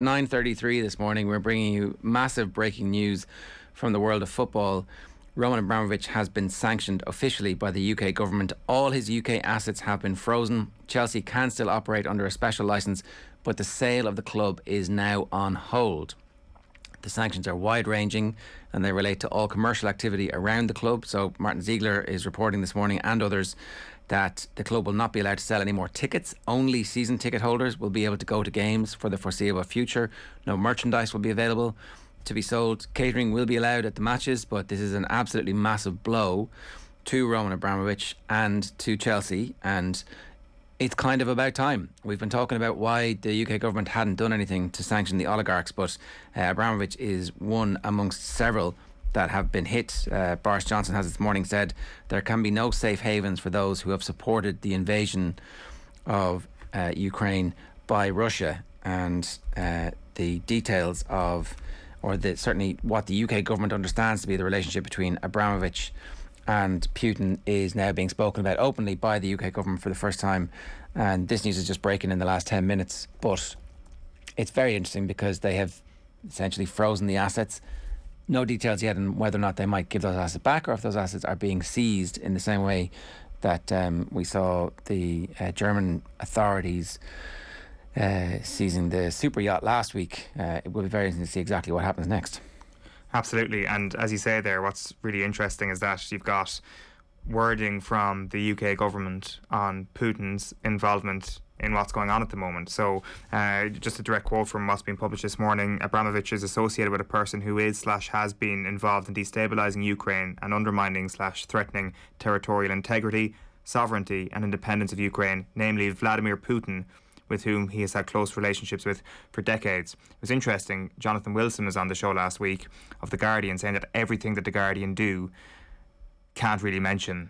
9:33 this morning, we're bringing you massive breaking news from the world of football. Roman Abramovich has been sanctioned officially by the UK government. All his UK assets have been frozen. Chelsea can still operate under a special licence, but the sale of the club is now on hold. The sanctions are wide-ranging and they relate to all commercial activity around the club. So Martin Ziegler is reporting this morning, and others, that the club will not be allowed to sell any more tickets. Only season ticket holders will be able to go to games for the foreseeable future. No merchandise will be available to be sold. Catering will be allowed at the matches, but this is an absolutely massive blow to Roman Abramovich and to Chelsea, and it's kind of about time. We've been talking about why the UK government hadn't done anything to sanction the oligarchs, but Abramovich is one amongst several that have been hit. Boris Johnson has this morning said there can be no safe havens for those who have supported the invasion of Ukraine by Russia, and the details of, or the, certainly what the UK government understands to be the relationship between Abramovich and Putin is now being spoken about openly by the UK government for the first time. And this news is just breaking in the last 10 minutes. But it's very interesting because they have essentially frozen the assets. No details yet on whether or not they might give those assets back, or if those assets are being seized in the same way that we saw the German authorities seizing the super yacht last week. It will be very interesting to see exactly what happens next. Absolutely. And as you say there, what's really interesting is that you've got wording from the UK government on Putin's involvement in what's going on at the moment. So just a direct quote from what's been published this morning: Abramovich is associated with a person who is / has been involved in destabilising Ukraine and undermining / threatening territorial integrity, sovereignty and independence of Ukraine, namely Vladimir Putin, with whom he has had close relationships with for decades. It was interesting, Jonathan Wilson was on the show last week of The Guardian, saying that everything that The Guardian do can't really mention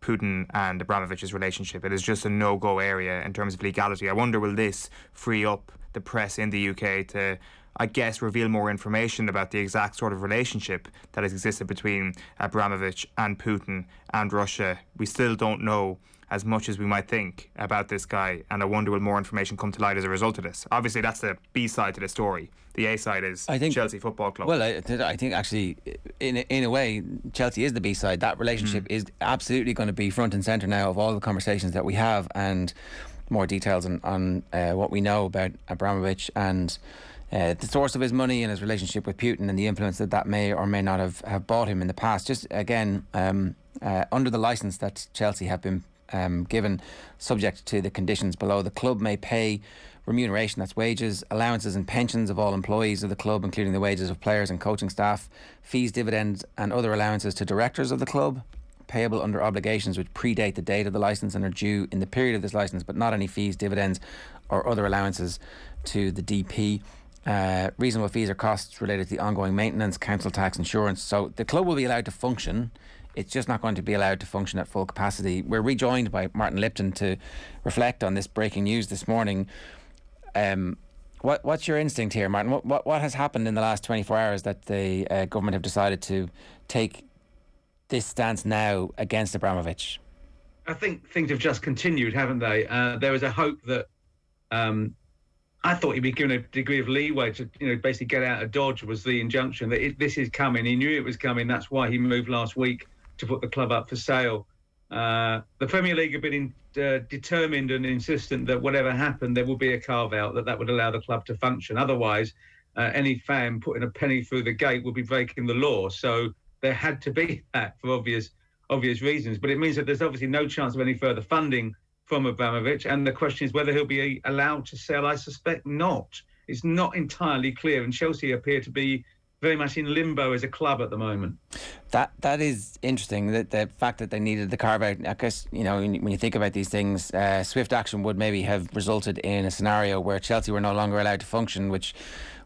Putin and Abramovich's relationship. It is just a no-go area in terms of legality. I wonder, will this free up the press in the UK to, I guess, reveal more information about the exact sort of relationship that has existed between Abramovich and Putin and Russia? We still don't know as much as we might think about this guy, and I wonder will more information come to light as a result of this. Obviously, that's the B side to the story. The A side is, I think, Chelsea Football Club. Well, I think actually, in a way, Chelsea is the B side. That relationship is absolutely going to be front and centre now of all the conversations that we have, and more details on what we know about Abramovich and the source of his money and his relationship with Putin and the influence that may or may not have bought him in the past. Just again, under the licence that Chelsea have been given, subject to the conditions below, the club may pay remuneration, that's wages, allowances and pensions of all employees of the club, including the wages of players and coaching staff, fees, dividends and other allowances to directors of the club, payable under obligations which predate the date of the licence and are due in the period of this licence, but not any fees, dividends or other allowances to the DP. Reasonable fees or costs related to the ongoing maintenance, council tax, insurance. So the club will be allowed to function. It's just not going to be allowed to function at full capacity. We're rejoined by Martin Lipton to reflect on this breaking news this morning. What's your instinct here, Martin? What has happened in the last 24 hours that the government have decided to take this stance now against Abramovich? I think things have just continued, haven't they? There was a hope that I thought he'd be given a degree of leeway to, basically get out of Dodge, was the injunction that this is coming. He knew it was coming. That's why he moved last week to put the club up for sale. The Premier League have been determined and insistent that whatever happened, there will be a carve-out that would allow the club to function. Otherwise, any fan putting a penny through the gate would be breaking the law. So there had to be that for obvious reasons. But it means that there's obviously no chance of any further funding from Abramovich, and the question is whether he'll be allowed to sell. I suspect not. It's not entirely clear, and Chelsea appear to be very much in limbo as a club at the moment. That is interesting, that the fact that they needed the carve-out. I guess, when you think about these things, swift action would maybe have resulted in a scenario where Chelsea were no longer allowed to function, which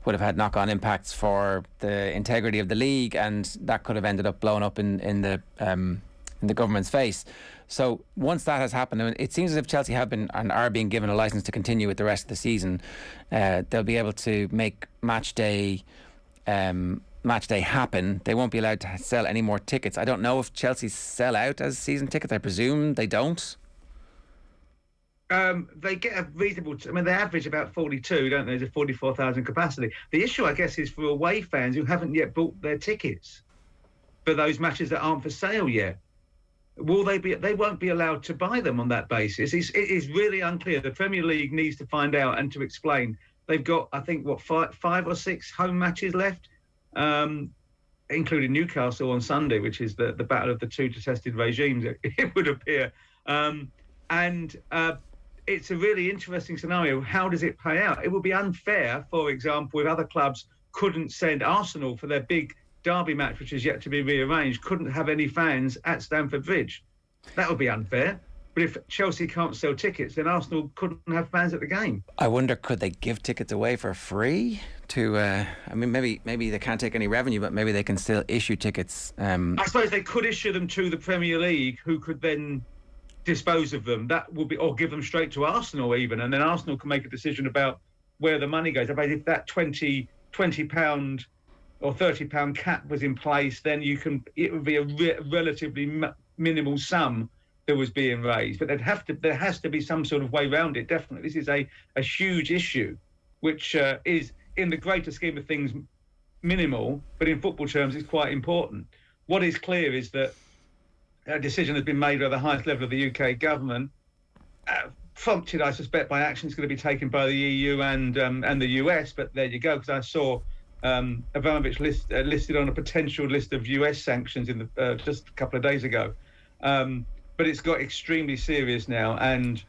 would have had knock-on impacts for the integrity of the league, and that could have ended up blown up in the government's face. So once that has happened, it seems as if Chelsea have been and are being given a licence to continue with the rest of the season. They'll be able to make match day happen. They won't be allowed to sell any more tickets. I don't know if Chelsea sell out as season tickets. I presume they don't. They get a reasonable... I mean, they average about 42, don't they? There's a 44,000 capacity. The issue, I guess, is for away fans who haven't yet bought their tickets for those matches that aren't for sale yet. Will they be... They won't be allowed to buy them on that basis. It is really unclear. The Premier League needs to find out and to explain. They've got, I think, what, five or six home matches left, including Newcastle on Sunday, which is the battle of the two detested regimes, it would appear. It's a really interesting scenario. How does it play out? It would be unfair, for example, if other clubs couldn't send Arsenal for their big derby match, which is yet to be rearranged, couldn't have any fans at Stamford Bridge. That would be unfair. But if Chelsea can't sell tickets, then Arsenal couldn't have fans at the game. I wonder, could they give tickets away for free? Maybe they can't take any revenue, but maybe they can still issue tickets. I suppose they could issue them to the Premier League, who could then dispose of them. That would be, or give them straight to Arsenal even, and then Arsenal can make a decision about where the money goes. I mean, if that £20 or £30 cap was in place, then you can. It would be a relatively minimal sum that was being raised, but there has to be some sort of way around it. Definitely, this is a huge issue, which is in the greater scheme of things minimal, but in football terms, it's quite important. What is clear is that a decision has been made at the highest level of the UK government, prompted, I suspect, by actions going to be taken by the EU and the US. But there you go, because I saw Abramovich listed on a potential list of US sanctions in the, just a couple of days ago. But it's got extremely serious now, and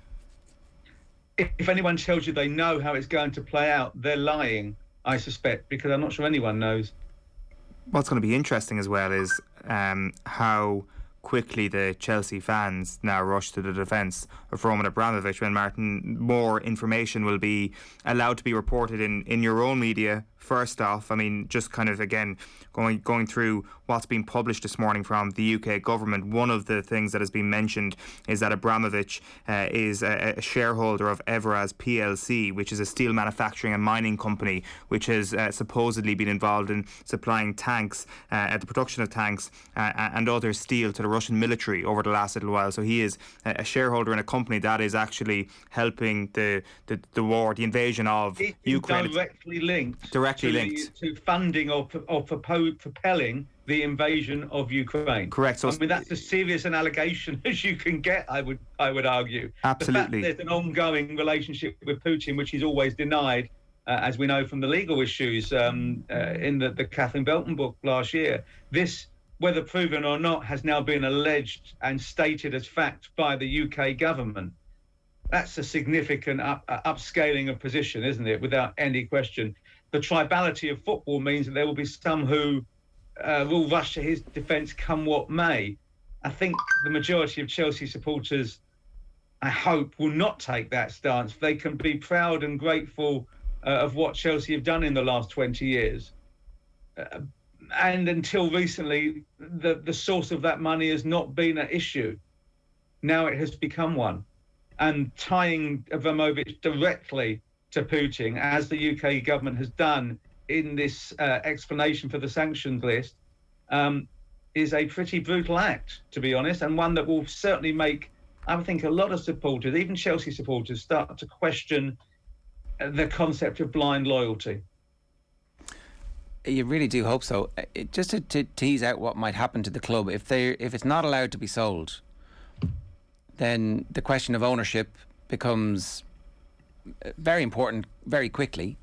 if anyone tells you they know how it's going to play out, they're lying, I suspect, because I'm not sure anyone knows. What's going to be interesting as well is how quickly the Chelsea fans now rush to the defence of Roman Abramovich. When, Martin, more information will be allowed to be reported in your own media. First off, I mean, just kind of again going through what's been published this morning from the UK government, one of the things that has been mentioned is that Abramovich is a shareholder of Everaz PLC, which is a steel manufacturing and mining company, which has supposedly been involved in supplying tanks, the production of tanks and other steel to the Russian military over the last little while. So he is a shareholder in a company that is actually helping the war, the invasion of Ukraine. Directly linked to funding or propelling the invasion of Ukraine. Correct. So I mean, that's as serious an allegation as you can get, I would argue. Absolutely. The fact there's an ongoing relationship with Putin, which is always denied, as we know from the legal issues in the Catherine Belton book last year. This, whether proven or not, has now been alleged and stated as fact by the UK government. That's a significant upscaling of position, isn't it, without any question. The tribality of football means that there will be some who will rush to his defence come what may. I think the majority of Chelsea supporters, I hope, will not take that stance. They can be proud and grateful of what Chelsea have done in the last 20 years. And until recently, the source of that money has not been an issue. Now it has become one. And tying Abramovich directly to Putin, as the UK government has done in this explanation for the sanctions list, is a pretty brutal act, to be honest, and one that will certainly make, I think, a lot of supporters, even Chelsea supporters, start to question the concept of blind loyalty. You really do hope so. Just to tease out what might happen to the club, if it's not allowed to be sold, then the question of ownership becomes very important very quickly.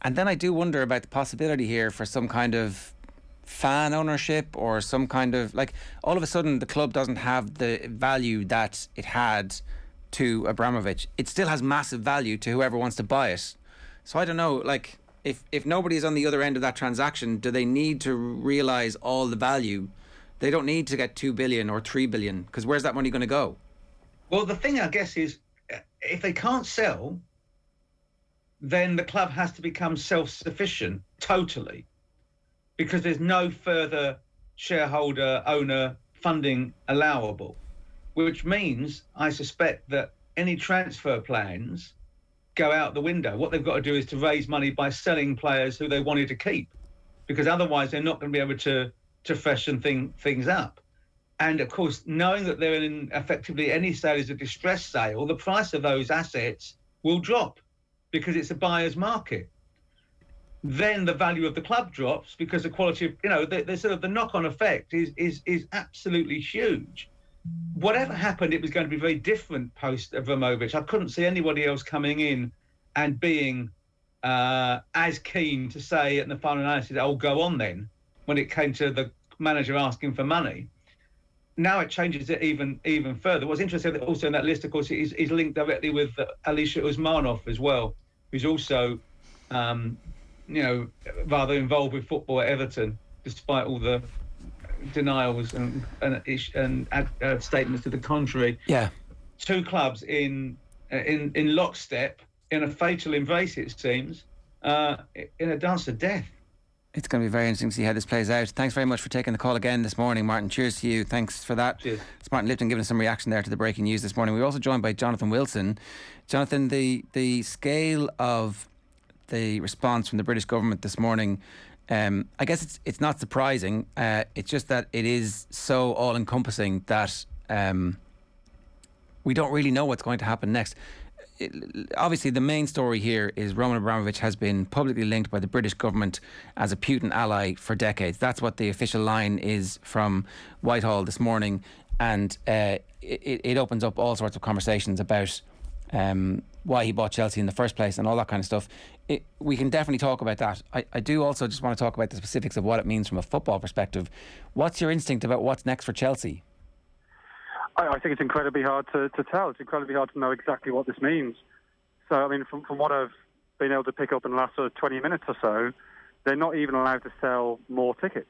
And then I do wonder about the possibility here for some kind of fan ownership or some kind of, like, all of a sudden the club doesn't have the value that it had to Abramovich. It still has massive value to whoever wants to buy it. So I don't know, like, if nobody is on the other end of that transaction, do they need to realise all the value? They don't need to get 2 billion or 3 billion, because where's that money going to go? Well, the thing, I guess, is if they can't sell, then the club has to become self-sufficient totally, because there's no further shareholder owner funding allowable, which means I suspect that any transfer plans go out the window. What they've got to do is to raise money by selling players who they wanted to keep, because otherwise they're not going to be able to freshen things up. And of course, knowing that they're in effectively any sale is a distressed sale, the price of those assets will drop because it's a buyer's market. Then the value of the club drops because the quality of, you know, the sort of the knock-on effect is absolutely huge. Whatever happened, it was going to be very different post Abramovich. I couldn't see anybody else coming in and being as keen to say in the final analysis, "Oh, go on then," when it came to the manager asking for money. Now it changes it even further. What's interesting also in that list, of course, is linked directly with Alicia Usmanov as well, who's also, you know, rather involved with football at Everton, despite all the denials and statements to the contrary. Yeah, two clubs in lockstep in a fatal embrace, it seems, in a dance of death. It's going to be very interesting to see how this plays out. Thanks very much for taking the call again this morning, Martin. Cheers to you. Thanks for that. Cheers. It's Martin Lipton giving us some reaction there to the breaking news this morning. We were also joined by Jonathan Wilson. Jonathan, the scale of the response from the British government this morning, I guess it's not surprising. It's just that it is so all-encompassing that we don't really know what's going to happen next. Obviously, the main story here is Roman Abramovich has been publicly linked by the British government as a Putin ally for decades. That's what the official line is from Whitehall this morning, and it opens up all sorts of conversations about why he bought Chelsea in the first place and all that kind of stuff. We can definitely talk about that. I do also just want to talk about the specifics of what it means from a football perspective. What's your instinct about what's next for Chelsea? I think it's incredibly hard to tell. It's incredibly hard to know exactly what this means. So, I mean, from what I've been able to pick up in the last sort of 20 minutes or so, they're not even allowed to sell more tickets.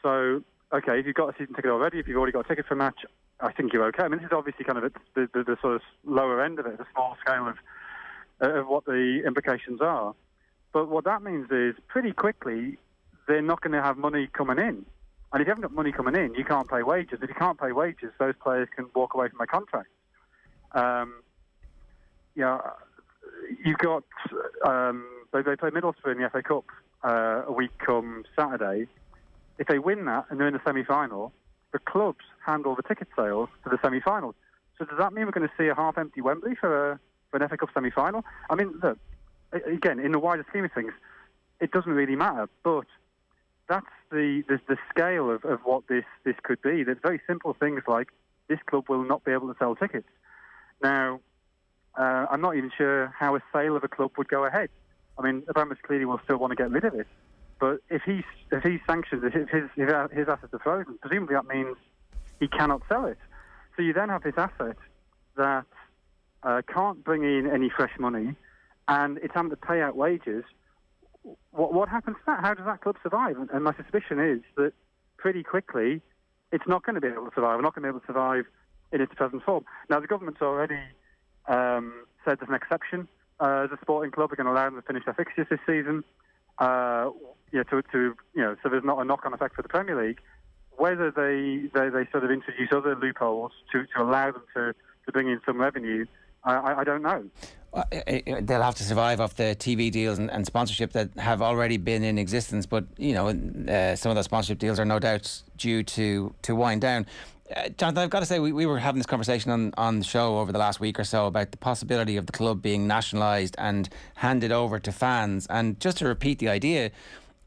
So, okay, if you've got a season ticket already, if you've already got a ticket for a match, I think you're okay. I mean, this is obviously kind of the sort of lower end of it, the small scale of what the implications are. But what that means is pretty quickly they're not going to have money coming in. And if you haven't got money coming in, you can't pay wages. If you can't pay wages, those players can walk away from their contracts. Yeah, you've got they play Middlesbrough in the FA Cup a week come Saturday. If they win that and they're in the semi-final, the clubs handle the ticket sales for the semi-finals. So does that mean we're going to see a half-empty Wembley for an FA Cup semi-final? I mean, look, again, in the wider scheme of things, it doesn't really matter, but that's the scale of what this could be. There's very simple things like this club will not be able to sell tickets. Now, I'm not even sure how a sale of a club would go ahead. I mean, Abramovich clearly will still want to get rid of it. But if he sanctions it, if his assets are frozen, presumably that means he cannot sell it. So you then have this asset that can't bring in any fresh money, and it's having to pay out wages. What happens to that? How does that club survive? And my suspicion is that pretty quickly it's not going to be able to survive. We're not going to be able to survive in its present form. Now, the government's already said there's an exception. As a sporting club, we're going to allow them to finish their fixtures this season. So there's not a knock-on effect for the Premier League. Whether they sort of introduce other loopholes to allow them to bring in some revenue, I don't know. They'll have to survive off the TV deals and sponsorship that have already been in existence, but you know, some of those sponsorship deals are no doubt due to wind down. Jonathan, I've got to say, we were having this conversation on the show over the last week or so about the possibility of the club being nationalised and handed over to fans. And just to repeat the idea,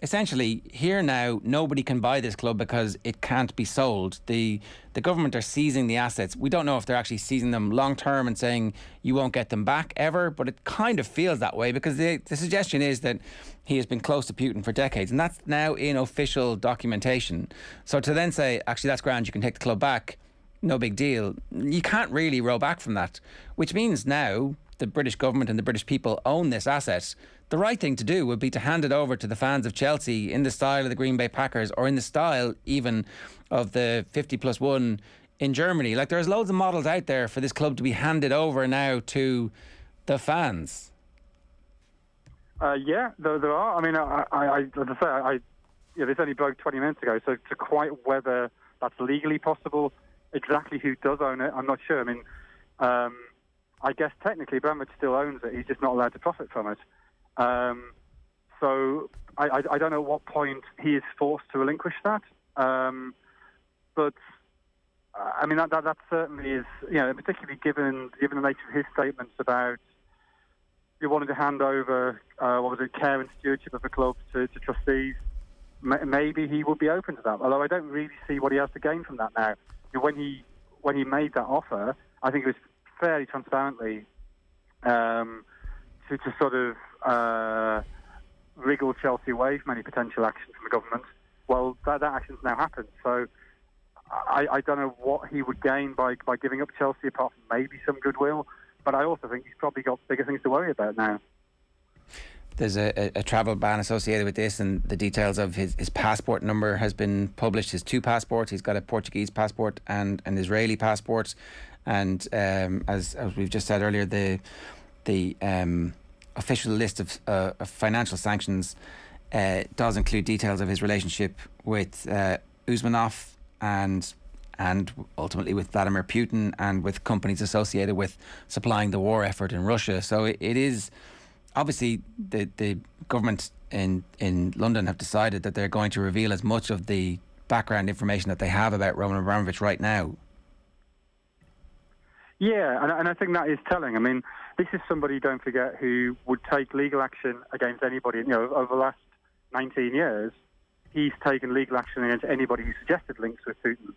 essentially, here now, nobody can buy this club because it can't be sold. The government are seizing the assets. We don't know if they're actually seizing them long-term and saying you won't get them back ever, but it kind of feels that way because the suggestion is that he has been close to Putin for decades, and that's now in official documentation. So to then say, actually, that's grand, you can take the club back, no big deal, you can't really roll back from that, which means now the British government and the British people own this asset. The right thing to do would be to hand it over to the fans of Chelsea in the style of the Green Bay Packers, or in the style even of the 50+1 in Germany. Like, there's loads of models out there for this club to be handed over now to the fans. Yeah, there are. I mean, as I say, this only broke 20 minutes ago, so to quite whether that's legally possible, exactly who does own it, I'm not sure. I mean, I guess technically Abramovich still owns it. He's just not allowed to profit from it. So I don't know at what point he is forced to relinquish that. But I mean, that certainly is, you know, particularly given the nature of his statements about he wanted to hand over, care and stewardship of the club to trustees. Maybe he would be open to that, although I don't really see what he has to gain from that now. When he made that offer, I think it was fairly transparently to sort of wriggle Chelsea away from any potential action from the government. Well, that action's now happened, so I don't know what he would gain by giving up Chelsea, apart from maybe some goodwill. But I also think he's probably got bigger things to worry about now. There's a travel ban associated with this, and the details of his passport number has been published. His two passports, he's got a Portuguese passport and an Israeli passport. And as we've just said earlier, the official list of financial sanctions does include details of his relationship with Usmanov and ultimately with Vladimir Putin and with companies associated with supplying the war effort in Russia. So it is obviously the government in London have decided that they're going to reveal as much of the background information that they have about Roman Abramovich right now. Yeah, and I think that is telling. I mean, this is somebody, don't forget, who would take legal action against anybody. You know, over the last 19 years, he's taken legal action against anybody who suggested links with Putin.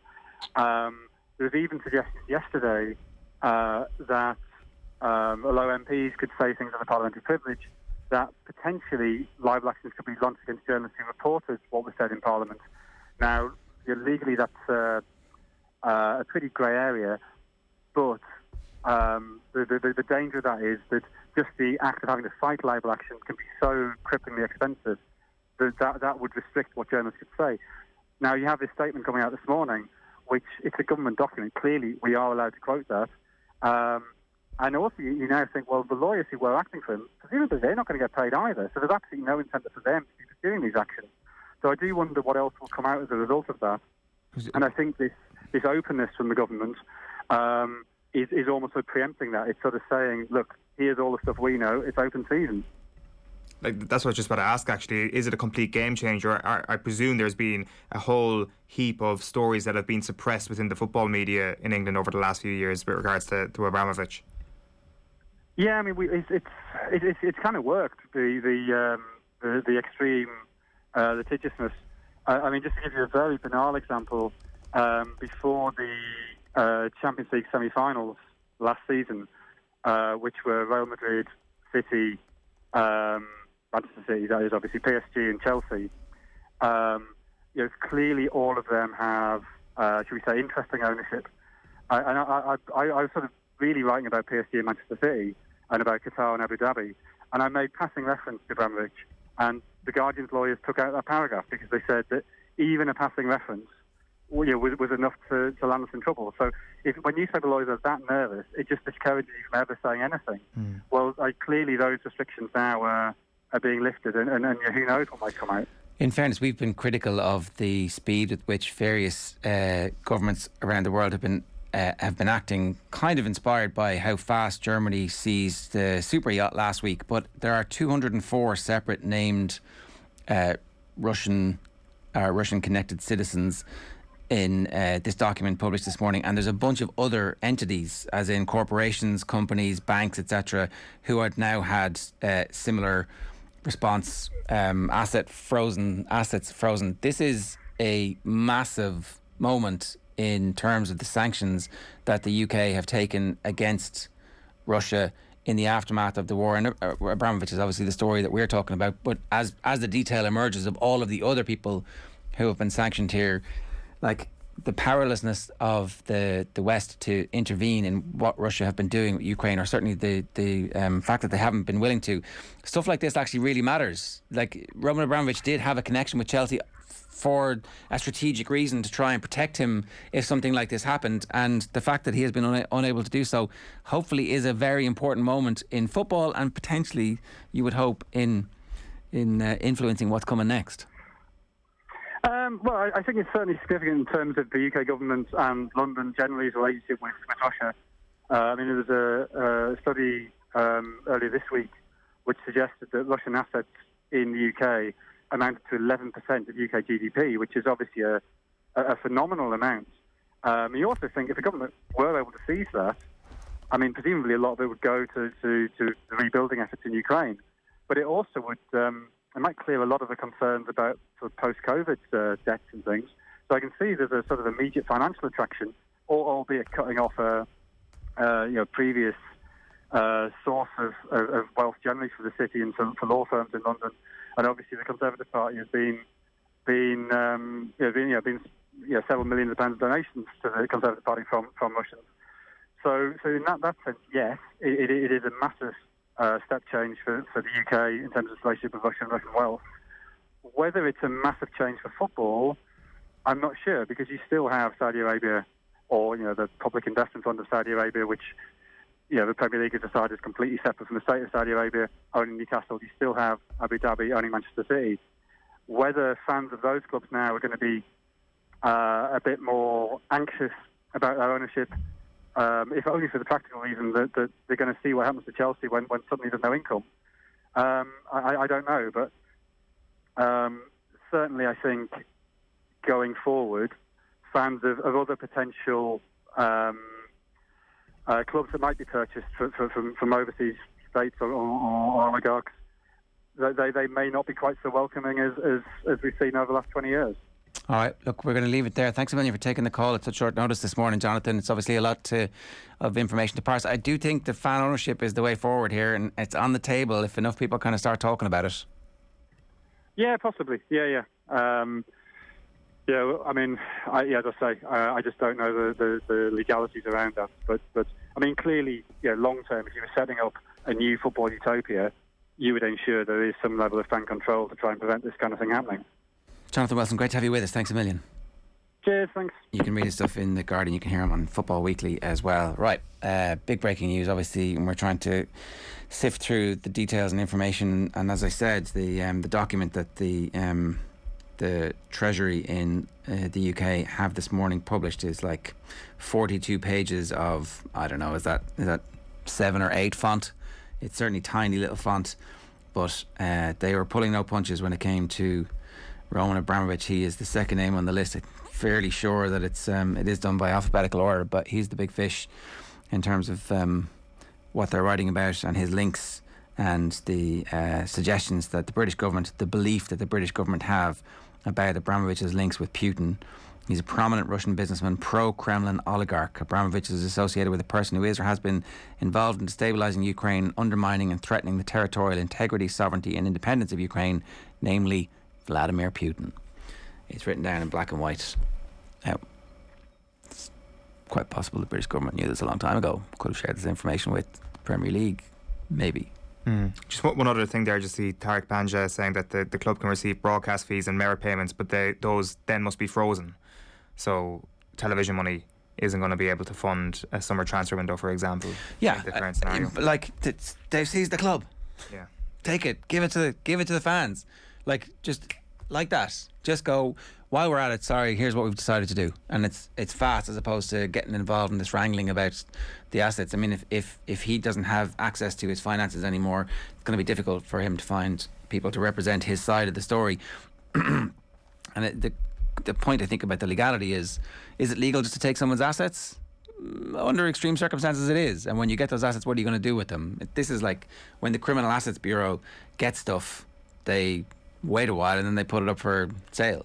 There was even suggestions yesterday that although MPs could say things under parliamentary privilege, that potentially libel actions could be launched against journalists who reported what was said in Parliament. Now, legally, that's a pretty grey area, but the danger of that is that just the act of having to fight libel action can be so cripplingly expensive that would restrict what journalists could say. Now, you have this statement coming out this morning, which it's a government document. Clearly, we are allowed to quote that. And also, you now think, well, the lawyers who were acting for him, presumably they're not going to get paid either. So there's absolutely no incentive for them to be pursuing these actions. So I do wonder what else will come out as a result of that. And I think this openness from the government is almost sort of preempting that. It's sort of saying, look, here's all the stuff we know. It's open season. Like, that's what I was just about to ask, actually. Is it a complete game changer? I presume there's been a whole heap of stories that have been suppressed within the football media in England over the last few years with regards to Abramovich. Yeah, I mean, it's kind of worked, the extreme litigiousness. I mean, just to give you a very banal example, before the Champions League semi-finals last season, which were Real Madrid, City, Manchester City, that is obviously PSG and Chelsea. Clearly all of them have, should we say, interesting ownership. And I was sort of really writing about PSG and Manchester City and about Qatar and Abu Dhabi, and I made passing reference to Abramovich. And The Guardian's lawyers took out that paragraph because they said that even a passing reference was enough to land us in trouble. So when newspaper lawyers are that nervous, it just discourages you from ever saying anything. Mm. Well, clearly those restrictions now are being lifted, and who knows what might come out. In fairness, we've been critical of the speed with which various governments around the world have been acting, kind of inspired by how fast Germany seized the super yacht last week. But there are 204 separate named Russian-connected citizens in this document published this morning, and there's a bunch of other entities, as in corporations, companies, banks, etc., who had now had similar response, assets frozen. This is a massive moment in terms of the sanctions that the UK have taken against Russia in the aftermath of the war. And Abramovich is obviously the story that we're talking about, but as the detail emerges of all of the other people who have been sanctioned here, like the powerlessness of the West to intervene in what Russia have been doing with Ukraine, or certainly the fact that they haven't been willing to. Stuff like this actually really matters. Like, Roman Abramovich did have a connection with Chelsea for a strategic reason to try and protect him if something like this happened. And the fact that he has been unable to do so hopefully is a very important moment in football, and potentially, you would hope, in influencing what's coming next. Well, I think it's certainly significant in terms of the UK government and London generally's relationship with Russia. I mean, there was a study earlier this week which suggested that Russian assets in the UK amounted to 11% of UK GDP, which is obviously a phenomenal amount. You also think if the government were able to seize that, I mean, presumably a lot of it would go to the rebuilding efforts in Ukraine. But it also would, it might clear a lot of the concerns about sort of post-COVID debts and things. So I can see there's a sort of immediate financial attraction, albeit cutting off a previous source of wealth generally for the city and for law firms in London. And obviously the Conservative Party has been several millions of pounds of donations to the Conservative Party from Russians. So in that sense, yes, it is a massive step change for the UK in terms of relationship with Russia and Russian wealth. Whether it's a massive change for football, I'm not sure, because you still have Saudi Arabia or, the public investment fund of Saudi Arabia, which, the Premier League has decided is completely separate from the state of Saudi Arabia, owning Newcastle. You still have Abu Dhabi owning Manchester City. Whether fans of those clubs now are going to be a bit more anxious about their ownership, if only for the practical reason that they're going to see what happens to Chelsea when suddenly there's no income. I don't know, but certainly I think going forward, fans of other potential clubs that might be purchased from overseas states or oligarchs, they may not be quite so welcoming as we've seen over the last 20 years. All right, look, we're going to leave it there. Thanks a million for taking the call at such short notice this morning, Jonathan. It's obviously a lot of information to parse. I do think the fan ownership is the way forward here, and it's on the table if enough people kind of start talking about it. Yeah, possibly. Yeah. I just don't know the legalities around that. But I mean, clearly, long term, if you were setting up a new football utopia, you would ensure there is some level of fan control to try and prevent this kind of thing happening. Jonathan Wilson, great to have you with us. Thanks a million. Cheers, thanks. You can read his stuff in The Guardian. You can hear him on Football Weekly as well. Right, big breaking news, obviously, and we're trying to sift through the details and information. And as I said, the document that the Treasury in the UK have this morning published is like 42 pages of, I don't know, is that 7 or 8 font? It's certainly tiny little font, but they were pulling no punches when it came to Roman Abramovich. He is the second name on the list. I'm fairly sure that it is done by alphabetical order, but he's the big fish in terms of what they're writing about and his links and the suggestions that the British government, the belief that the British government have about Abramovich's links with Putin. He's a prominent Russian businessman, pro-Kremlin oligarch. Abramovich is associated with a person who is or has been involved in destabilising Ukraine, undermining and threatening the territorial integrity, sovereignty and independence of Ukraine, namely Vladimir Putin. It's written down in black and white. Now, it's quite possible the British government knew this a long time ago. Could have shared this information with the Premier League, maybe. Just one other thing there, just the Tariq Panja saying that the club can receive broadcast fees and merit payments, but those then must be frozen. So television money isn't going to be able to fund a summer transfer window, for example. Yeah, the current scenario. They've seized the club. Yeah, take it, give it to the fans. Just go, while we're at it, sorry, here's what we've decided to do. And it's fast as opposed to getting involved in this wrangling about the assets. I mean, if he doesn't have access to his finances anymore, it's going to be difficult for him to find people to represent his side of the story. And the point, I think, about the legality is it legal just to take someone's assets? Under extreme circumstances it is. And when you get those assets, what are you going to do with them? This is like when the Criminal Assets Bureau gets stuff, they wait a while and then they put it up for sale,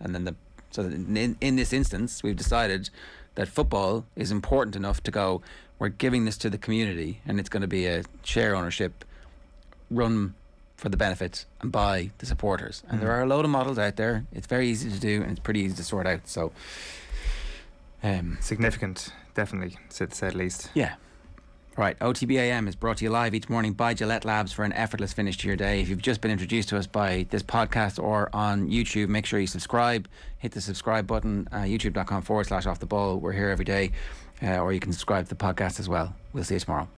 and then in this instance we've decided that football is important enough to go, we're giving this to the community and it's going to be a share ownership run for the benefits and by the supporters, and there are a load of models out there. It's very easy to do and it's pretty easy to sort out, so significant, definitely, to say the least. Yeah. Right, OTBAM is brought to you live each morning by Gillette Labs for an effortless finish to your day. If you've just been introduced to us by this podcast or on YouTube, make sure you subscribe. Hit the subscribe button, youtube.com/offtheball. We're here every day, or you can subscribe to the podcast as well. We'll see you tomorrow.